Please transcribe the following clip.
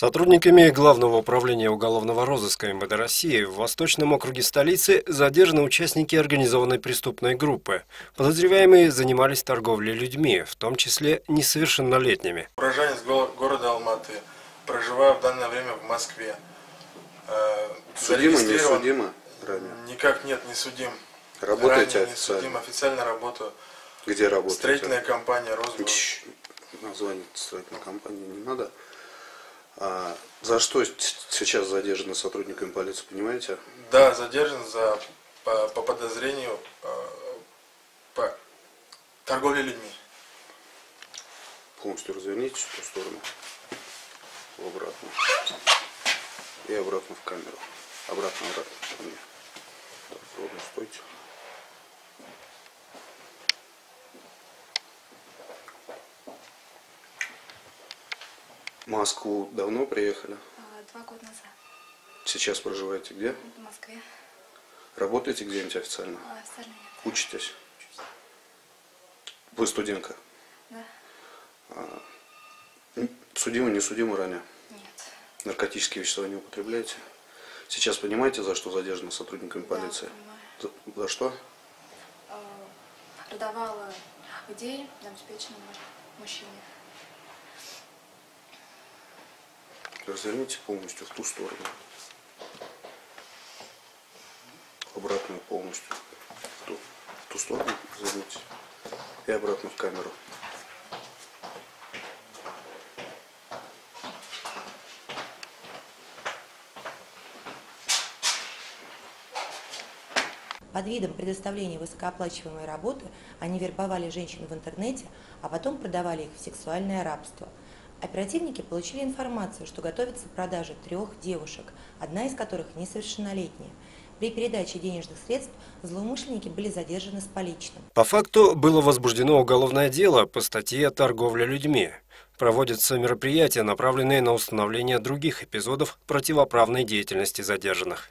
Сотрудниками Главного управления уголовного розыска МВД России в Восточном округе столицы задержаны участники организованной преступной группы. Подозреваемые занимались торговлей людьми, в том числе несовершеннолетними. Уроженец города Алма-Аты, проживая в данное время в Москве. Судимый, не судимый? Никак нет, не судим. Работаете ранее, не судим, официально работаю. Где работаете? Строительная компания «Розгов». Название строительной компании не надо. А за что сейчас задержаны сотрудниками полиции, понимаете? Да, задержан по подозрению по торговле людьми. Полностью развернитесь в ту сторону, обратно. И обратно в камеру. Обратно ко мне. Так, ровно стойте. В Москву давно приехали? 2 года назад. Сейчас проживаете где? В Москве. Работаете где-нибудь официально? Официально нет. Учитесь? Учусь. Вы студентка? Да. Судимы, не судимы ранее? Нет. Наркотические вещества не употребляете? Сейчас понимаете, за что задержаны сотрудниками полиции? Да, понимаю. За что? Продавала людей необеспеченным мужчине. Разверните полностью в ту сторону. Обратную полностью. В ту сторону разверните. И обратно в камеру. Под видом предоставления высокооплачиваемой работы они вербовали женщин в интернете, а потом продавали их в сексуальное рабство. Оперативники получили информацию, что готовится продажа 3 девушек, одна из которых несовершеннолетняя. При передаче денежных средств злоумышленники были задержаны с поличным. По факту было возбуждено уголовное дело по статье «Торговля людьми». Проводятся мероприятия, направленные на установление других эпизодов противоправной деятельности задержанных.